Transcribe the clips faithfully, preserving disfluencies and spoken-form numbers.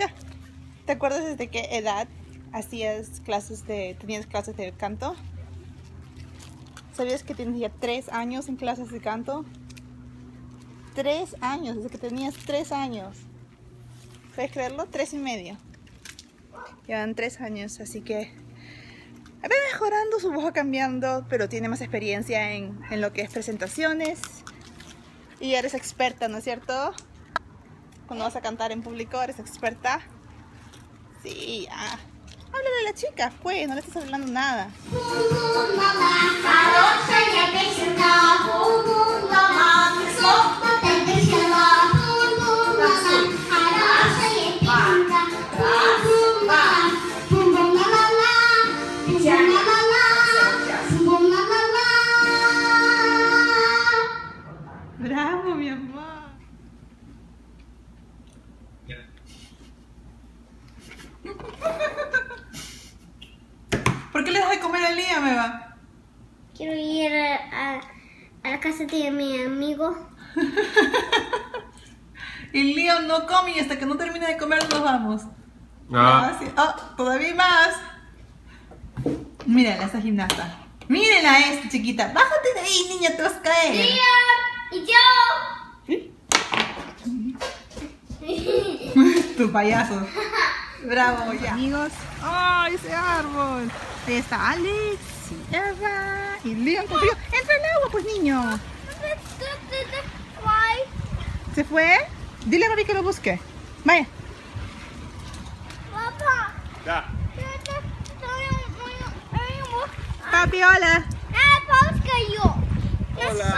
música. ¿Te acuerdas desde qué edad hacías clases de, tenías clases de canto? ¿Sabías que tenías ya tres años en clases de canto? Tres años, desde que tenías tres años. ¿Puedes creerlo? Tres y medio. Llevan tres años, así que va mejorando, su voz va cambiando, pero tiene más experiencia en, en lo que es presentaciones. Y eres experta, ¿no es cierto? Cuando vas a cantar en público, eres experta. Sí, ah. Háblale a la chica, pues, no le estás hablando nada. Bravo, mi amor. ¿Por qué le das de comer a Lía, Meva? Quiero ir a, a, a la casa de mi amigo. Y Lía no come y hasta que no termine de comer nos vamos. Ah. Oh, todavía más. Mírala, esa gimnasta. Mírala esta chiquita. Bájate de ahí, niña, te vas a caer. Lía y yo. ¿Sí? Tu payaso. Bravo, ya. Amigos, ¡ay, oh, ese árbol! Ahí está Alex y Eva y Leon con frío. ¡Entra al agua, pues, niño! ¿Se fue? Dile a Mami que lo busque. Vaya. Papá. Ya. Papi, hola. Ah, busca yo. Hola.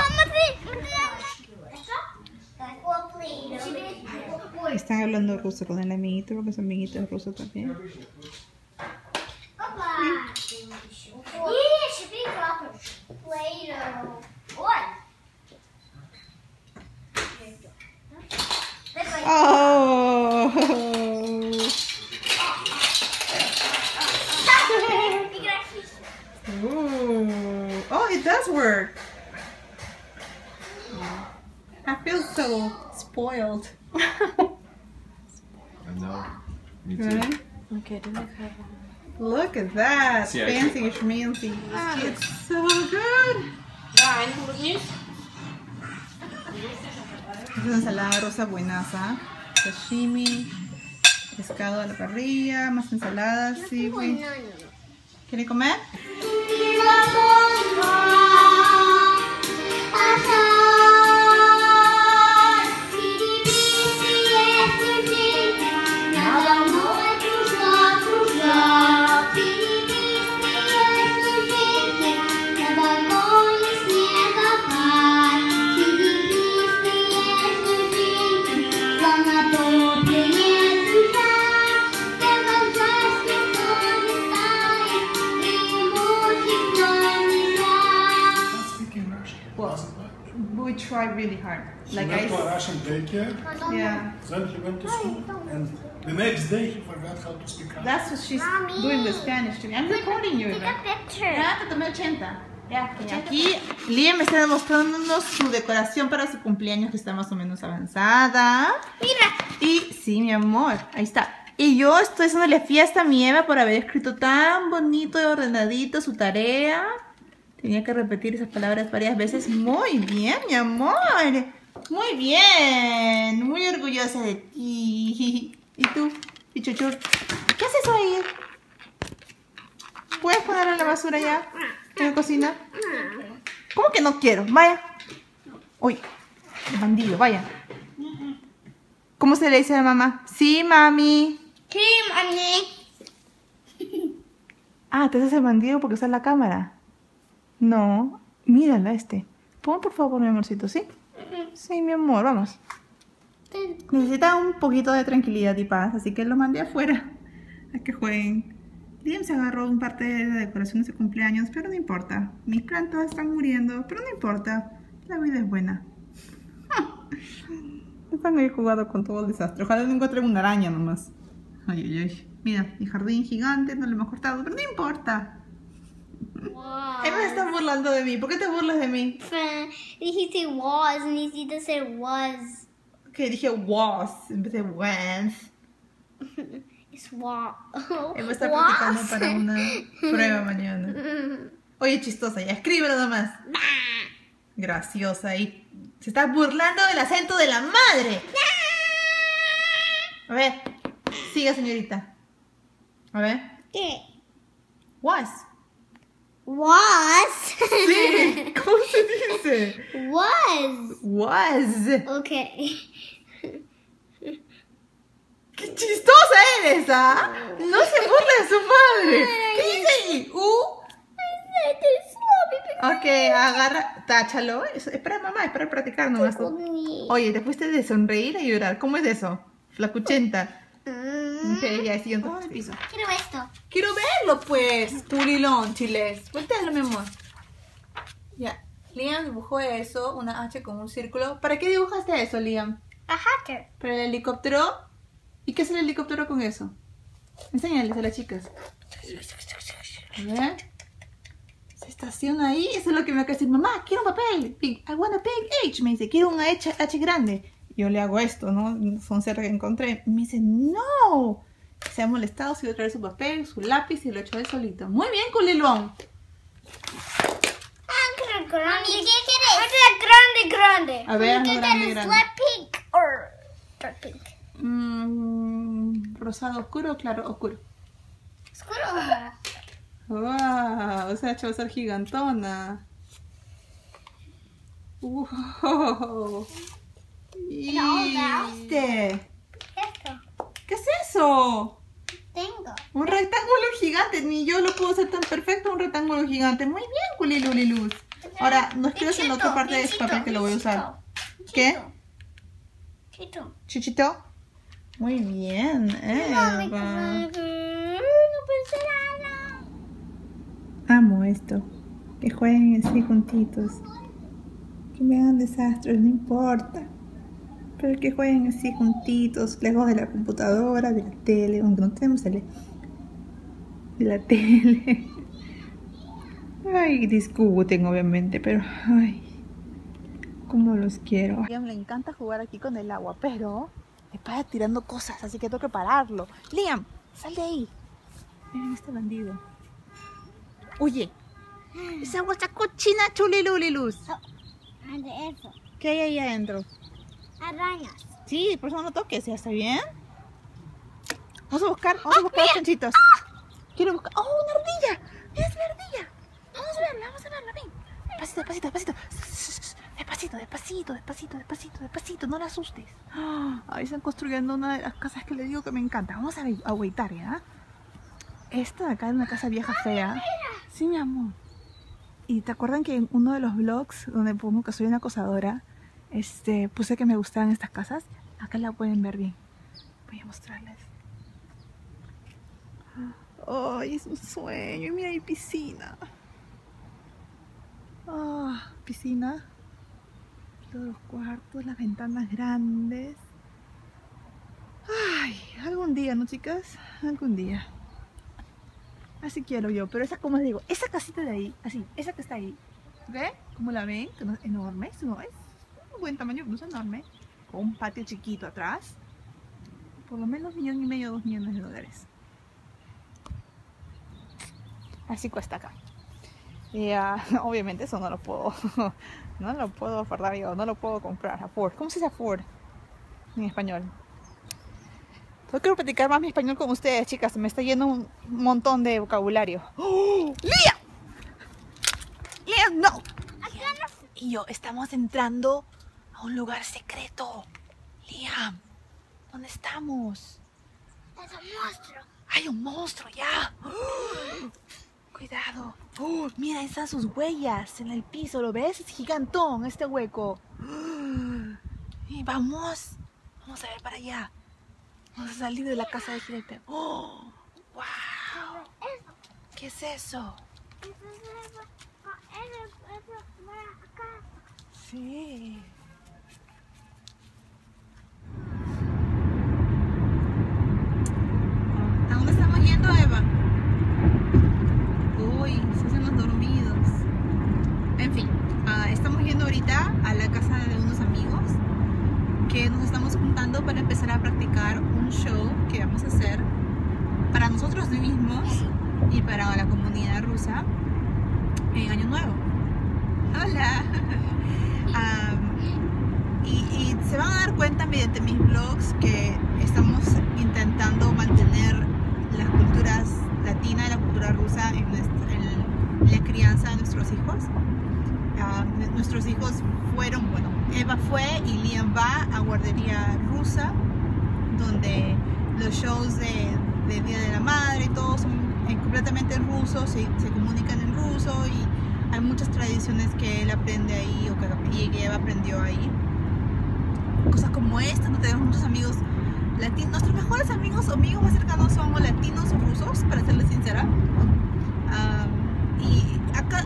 Están hablando ruso con el amiguito, porque su amiguito es ruso también. Papá. ¿Sí? Oh. Oh. Oh, it does work. I feel so spoiled. No, me too. Right? Okay, then I have one. Look at that! See, fancy, schmancy. Ah, it's so good! Es una ensalada rosa buenaza. Sashimi, pescado a la parrilla, más ensaladas. Sí, güey. ¿Quiere comer? We tried really hard. She like went I to a Russian daycare. Yeah. Then he went to school, and the next day he forgot how to speak Russian. That's what she's Mommy. Doing with Spanish to me. I'm recording you. Take a picture. Yeah. Y aquí Lía me está demostrándonos su decoración para su cumpleaños, que está más o menos avanzada. Mira. Y sí, mi amor, ahí está. Y yo estoy haciéndole fiesta a mi Eva por haber escrito tan bonito y ordenadito su tarea. Tenía que repetir esas palabras varias veces. Muy bien, mi amor. Muy bien. Muy orgullosa de ti. ¿Y tú? Pichuchur. ¿Qué haces ahí? ¿Puedes ponerla en la basura ya? ¿En la cocina? ¿Cómo que no quiero? Vaya. Uy, bandido, vaya. ¿Cómo se le dice a la mamá? Sí, mami. Sí, mami. Ah, te haces el bandido porque usas la cámara. No, mírala este. Pon por favor, mi amorcito, ¿sí? Sí, mi amor, vamos. Necesita un poquito de tranquilidad y paz, así que lo mandé afuera a que jueguen. Liam se agarró un parte de decoraciones de cumpleaños, pero no importa. Mis plantas están muriendo, pero no importa. La vida es buena. Están ahí jugando con todo el desastre. Ojalá no encuentren una araña nomás. Ay, ay, ay. Mira, mi jardín gigante, no lo hemos cortado, pero no importa. Wow. Eva está burlando de mí. ¿Por qué te burlas de mí? Dijiste was, necesitas ser was. Ok, dije was, empecé was. Es wow. Hemos estado wow. practicando para una prueba mañana. Oye, chistosa, ya escribe nada más. Graciosa y se está burlando del acento de la madre. A ver, siga, señorita. A ver. ¿Qué? Was. Was. Sí, ¿cómo se dice? Was. Was. Ok. ¡Qué chistosa eres, ah! No se burla de su madre. ¿Qué dice? ¿U? Ok, agarra, táchalo. Espera, mamá, espera practicar nomás. Oye, te fuiste de sonreír a llorar. ¿Cómo es eso? Flacuchenta. Ok, ya, siguiente. Oh, piso. Quiero esto. Quiero verlo, pues. Tulilón, chiles. Cuéntalo, mi amor. Ya. Liam dibujó eso, una H con un círculo. ¿Para qué dibujaste eso, Liam? A hatter. ¿Para el helicóptero? ¿Y qué es el helicóptero con eso? Enséñales a las chicas. A ver. Se estaciona ahí. Eso es lo que me acaba de decir. Mamá, quiero un papel. Big. I want a big H. Me dice, quiero un H, H grande. Yo le hago esto, ¿no? Son cerca que encontré. Me dice, no. Se ha molestado si voy a traer su papel, su lápiz y lo he hecho él solito. Muy bien, culilón. ¿Qué quieres? Grande, grande. A ver, ¿qué quieres? ¿Pink o pink? Mm, rosado oscuro o claro oscuro. Oscuro. Wow, o sea, va a ser gigantona. Wow. Y... ¿Viste? ¿Qué es eso? Tengo. Un rectángulo gigante. Ni yo lo puedo hacer tan perfecto. Un rectángulo gigante. Muy bien, Culiluliluz. Ahora nos quedamos en la otra parte de este papel que lo voy a usar. ¿Qué? Chichito. Chichito. Muy bien, Eva. No, no pensé nada. Amo esto. Que jueguen así juntitos. Que me hagan desastres, no importa. Pero que jueguen así juntitos, lejos de la computadora, de la tele, aunque no tenemos tele. De la tele. Ay, discuten obviamente, pero ay, como los quiero. A Liam le encanta jugar aquí con el agua, pero... me para tirando cosas, así que tengo que pararlo. Liam, sal de ahí. Miren este bandido. Oye, esa agua está cochina, Chuliluliluz. Oh, ¿qué hay ahí adentro? Arañas. Sí, por eso no toques, ¿ya está bien? Vamos a buscar, vamos oh, a buscar los chanchitos. Ah, quiero buscar. ¡Oh, una ardilla! ¡Mira, es una ardilla! Vamos a verla, vamos a verla, ven. Despacito, despacito, despacito. Despacito, despacito, despacito, despacito, despacito, no la asustes. Ah, ahí están construyendo una de las casas que les digo que me encanta. Vamos a aguaitar, ¿ya? Esta de acá es una casa vieja fea. Sí, mi amor. Y te acuerdan que en uno de los vlogs donde pongo que soy una acosadora, este, puse que me gustaban estas casas. Acá la pueden ver bien. Voy a mostrarles. Ay, oh, es un sueño. Mira, hay piscina. Oh, piscina. Todos los cuartos, las ventanas grandes. Ay, algún día, ¿no, chicas? Algún día. Así quiero yo, pero esa, como les digo, esa casita de ahí, así, esa que está ahí, ¿ve? Como la ven, que no es enorme, no es un buen tamaño, no es enorme, con un patio chiquito atrás, por lo menos un millón y medio, dos millones de dólares. Así cuesta acá. Y uh, obviamente eso no lo puedo, no lo puedo afordar yo, no lo puedo comprar, afford. ¿Cómo se dice afford en español? Yo quiero platicar más mi español con ustedes, chicas, me está yendo un montón de vocabulario. ¡Oh! ¡Lía! ¡Lía, no! Y yo, estamos entrando a un lugar secreto. Liam, ¿dónde estamos? Es un monstruo. ¡Hay un monstruo ya! ¡Oh! Cuidado. Oh, mira, ahí están sus huellas en el piso. ¿Lo ves? Es gigantón este hueco. Y vamos. Vamos a ver para allá. Vamos a salir de la casa de Jinete. Oh, wow. ¿Qué es eso? Sí. ¿A dónde estamos yendo, Eva? Se hacen los dormidos. En fin, uh, estamos yendo ahorita a la casa de unos amigos que nos estamos juntando para empezar a practicar un show que podamos hacer para nosotros mismos y para la comunidad rusa en Año Nuevo. Hola. um, y, y se van a dar cuenta mediante mis blogs que estamos intentando mantener las culturas latinas y la cultura rusa en, nuestra, en la crianza de nuestros hijos. Uh, nuestros hijos fueron, bueno, Eva fue y Liam va a guardería rusa, donde los shows de, de Día de la Madre y todo son completamente rusos y se comunican en ruso, y hay muchas tradiciones que él aprende ahí o que, que Eva aprendió ahí. Cosas como esta, donde tenemos muchos amigos latinos. Nuestros mejores amigos o amigos más cercanos son latinos rusos, para serles sincera. Uh, y acá,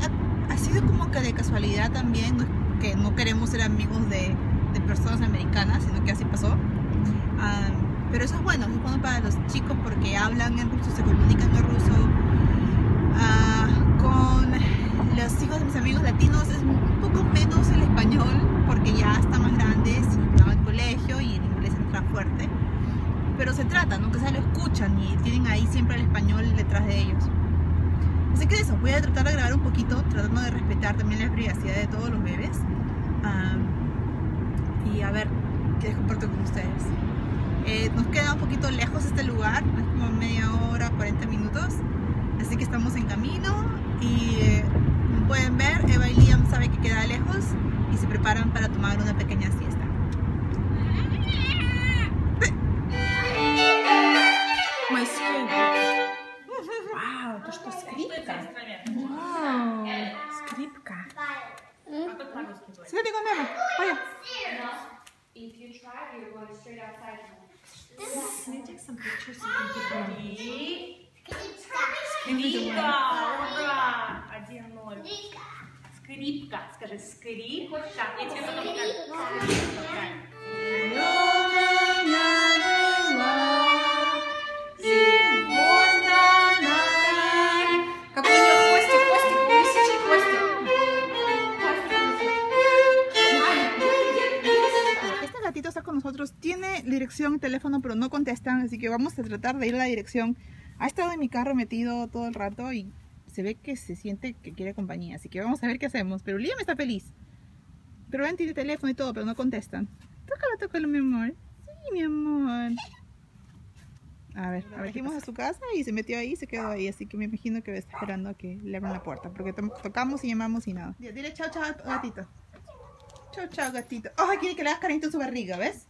ha sido como que de casualidad también, que no queremos ser amigos de, de personas americanas, sino que así pasó. Um, pero eso es bueno, es bueno para los chicos porque hablan en ruso, se comunican en ruso. Uh, con los hijos de mis amigos latinos es un poco menos el español, porque ya están más grandes, van al colegio y el inglés entra fuerte. Pero se trata, ¿no? Que se lo escuchan y tienen ahí siempre el español detrás de ellos. Así que eso, voy a tratar de grabar un poquito, tratando de respetar también la privacidad de todos los bebés. Um, y a ver qué les comparto con ustedes. Eh, nos queda un poquito lejos este lugar, es como media hora, cuarenta minutos. Así que estamos en camino y eh, como pueden ver, Eva y Liam saben que queda lejos y se preparan para tomar una pequeña siesta. Это что, скрипка? Вау, скрипка. Смотри, Гомера, поем. Найди сам пикчерс. Скрипка, ура! один ноль. Скрипка, скажи, скрипка. Я тебе потом покажу. Скрипка. Está con nosotros, tiene dirección, teléfono, pero no contestan, así que vamos a tratar de ir a la dirección. Ha estado en mi carro metido todo el rato y se ve que se siente que quiere compañía, así que vamos a ver qué hacemos. Pero Liam está feliz, pero ven, tiene teléfono y todo, pero no contestan. Tócalo, tócalo, mi amor. Sí, mi amor. A ver, abrimos a su casa y se metió ahí y se quedó ahí, así que me imagino que está esperando a que le abran la puerta, porque to tocamos y llamamos y nada. Dile chao, chao, gatito. Chao, chao, gatito. Oh, quiere que le hagas cariñito en su barriga, ¿ves?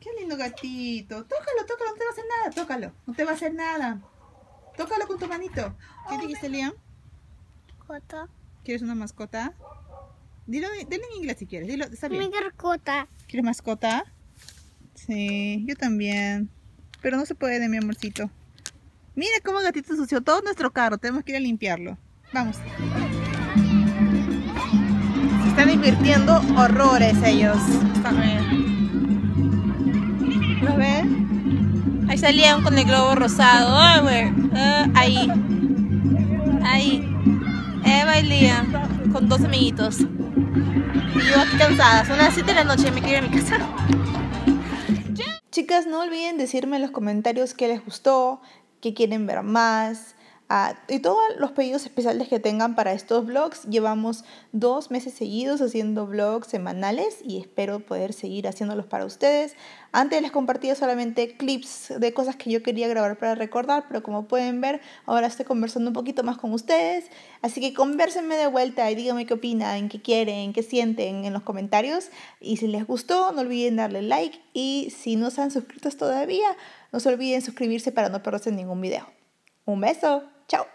Qué lindo gatito. Tócalo, tócalo, no te va a hacer nada, tócalo. No te va a hacer nada. Tócalo con tu manito. ¿Qué dijiste, Liam? Mascota. ¿Quieres una mascota? Dilo, dilo en inglés si quieres, dilo, está bien. Mascota. ¿Quieres mascota? Sí, yo también. Pero no se puede, mi amorcito. Mira cómo el gatito ensució todo nuestro carro. Tenemos que ir a limpiarlo. Vamos. Están invirtiendo horrores ellos. ¿Lo ven? Ahí salían con el globo rosado. Oh, uh, ahí. Ahí. Eva y Liam. Con dos amiguitos. Y yo aquí cansada. Son las siete de la noche y me quiero ir a mi casa. Chicas, no olviden decirme en los comentarios qué les gustó, qué quieren ver más. Uh, y todos los pedidos especiales que tengan para estos vlogs. Llevamos dos meses seguidos haciendo vlogs semanales y espero poder seguir haciéndolos para ustedes. Antes les compartía solamente clips de cosas que yo quería grabar para recordar, pero como pueden ver, ahora estoy conversando un poquito más con ustedes. Así que convérsenme de vuelta y díganme qué opinan, qué quieren, qué sienten en los comentarios. Y si les gustó, no olviden darle like. Y si no se han suscrito todavía, no se olviden suscribirse para no perderse ningún video. Un beso. Chao.